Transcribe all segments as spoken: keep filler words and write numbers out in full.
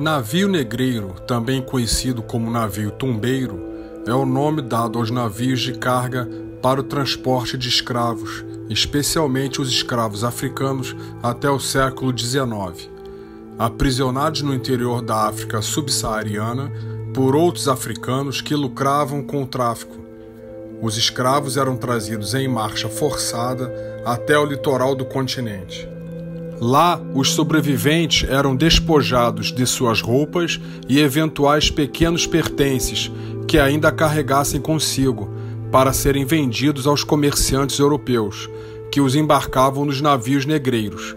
Navio negreiro, também conhecido como navio tumbeiro, é o nome dado aos navios de carga para o transporte de escravos, especialmente os escravos africanos, até o século dezenove. Aprisionados no interior da África subsaariana por outros africanos que lucravam com o tráfico. Os escravos eram trazidos em marcha forçada até o litoral do continente. Lá, os sobreviventes eram despojados de suas roupas e eventuais pequenos pertences que ainda carregassem consigo, para serem vendidos aos comerciantes europeus, que os embarcavam nos navios negreiros.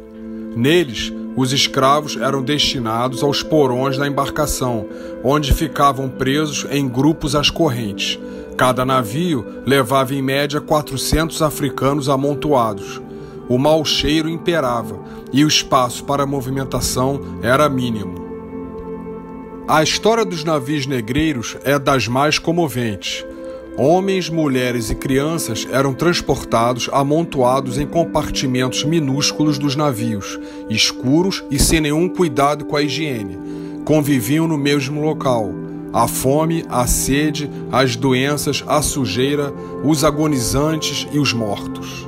Neles, os escravos eram destinados aos porões da embarcação, onde ficavam presos em grupos às correntes. Cada navio levava em média quatrocentos africanos amontoados. O mau cheiro imperava e o espaço para movimentação era mínimo. A história dos navios negreiros é das mais comoventes. Homens, mulheres e crianças eram transportados amontoados em compartimentos minúsculos dos navios, escuros e sem nenhum cuidado com a higiene. Conviviam no mesmo local. A fome, a sede, as doenças, a sujeira, os agonizantes e os mortos.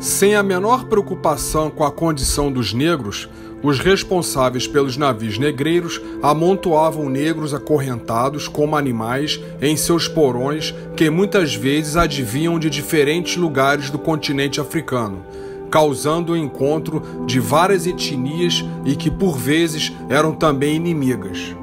Sem a menor preocupação com a condição dos negros, os responsáveis pelos navios negreiros amontoavam negros acorrentados como animais em seus porões que muitas vezes advinham de diferentes lugares do continente africano, causando o encontro de várias etnias e que por vezes eram também inimigas.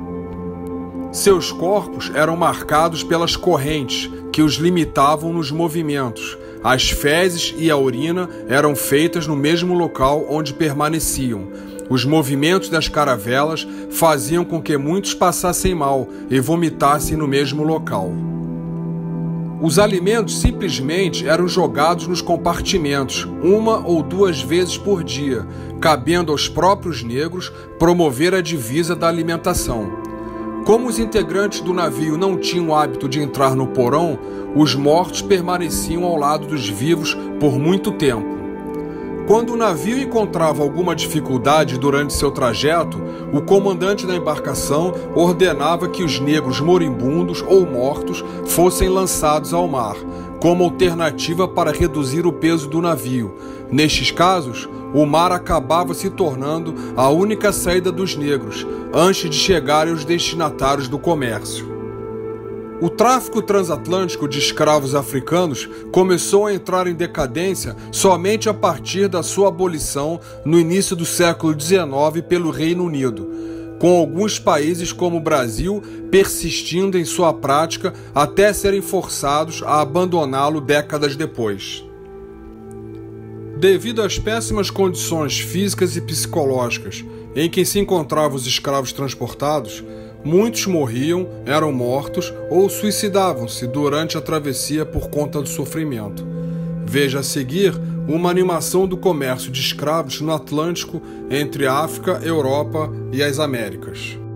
Seus corpos eram marcados pelas correntes que os limitavam nos movimentos. As fezes e a urina eram feitas no mesmo local onde permaneciam. Os movimentos das caravelas faziam com que muitos passassem mal e vomitassem no mesmo local. Os alimentos simplesmente eram jogados nos compartimentos, uma ou duas vezes por dia, cabendo aos próprios negros promover a divisa da alimentação. Como os integrantes do navio não tinham o hábito de entrar no porão, os mortos permaneciam ao lado dos vivos por muito tempo. Quando o navio encontrava alguma dificuldade durante seu trajeto, o comandante da embarcação ordenava que os negros moribundos ou mortos fossem lançados ao mar, como alternativa para reduzir o peso do navio. Nestes casos, o mar acabava se tornando a única saída dos negros, antes de chegarem aos destinatários do comércio. O tráfico transatlântico de escravos africanos começou a entrar em decadência somente a partir da sua abolição no início do século dezenove pelo Reino Unido, com alguns países como o Brasil persistindo em sua prática até serem forçados a abandoná-lo décadas depois. Devido às péssimas condições físicas e psicológicas em que se encontravam os escravos transportados, muitos morriam, eram mortos ou suicidavam-se durante a travessia por conta do sofrimento. Veja a seguir uma animação do comércio de escravos no Atlântico entre a África, Europa e as Américas.